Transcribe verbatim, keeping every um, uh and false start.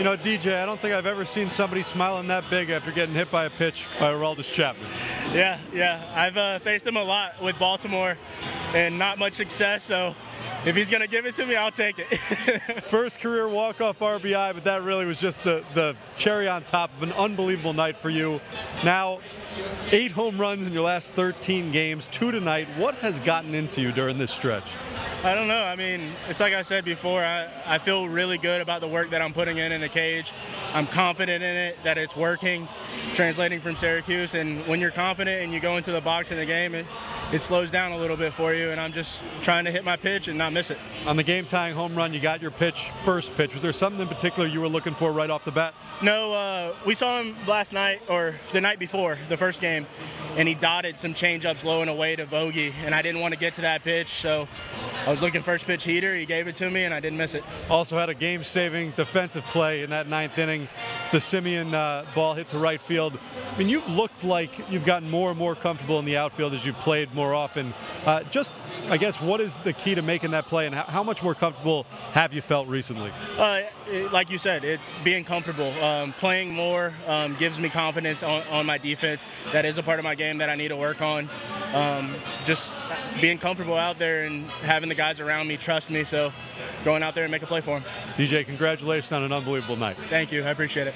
You know, D J, I don't think I've ever seen somebody smiling that big after getting hit by a pitch by Araldus Chapman. Yeah, yeah. I've uh, faced him a lot with Baltimore and not much success, so if he's going to give it to me, I'll take it. First career walk-off R B I, but that really was just the, the cherry on top of an unbelievable night for you. Now, eight home runs in your last thirteen games, two tonight. What has gotten into you during this stretch? I don't know. I mean, it's like I said before, I, I feel really good about the work that I'm putting in in the cage. I'm confident in it, that it's working, translating from Syracuse. And when you're confident and you go into the box in the game, it, it slows down a little bit for you. And I'm just trying to hit my pitch and not miss it. On the game-tying home run, you got your pitch, first pitch. Was there something in particular you were looking for right off the bat? No, uh, we saw him last night, or the night before, the first game, and he dotted some changeups low and away to Bogey, and I didn't want to get to that pitch, so I was looking first pitch heater. He gave it to me, and I didn't miss it. Also had a game-saving defensive play in that ninth inning. The Simeon uh, ball hit to right field. I mean, you've looked like you've gotten more and more comfortable in the outfield as you've played more often. Uh, just, I guess, what is the key to making that play, and how, how much more comfortable have you felt recently? Uh, it, like you said, it's being comfortable. Um, playing more um, gives me confidence on, on my defense. That is a part of my game that I need to work on. Um, just being comfortable out there and having the guys around me trust me, so going out there and make a play for them. D J, congratulations on an unbelievable night. Thank you. I appreciate it.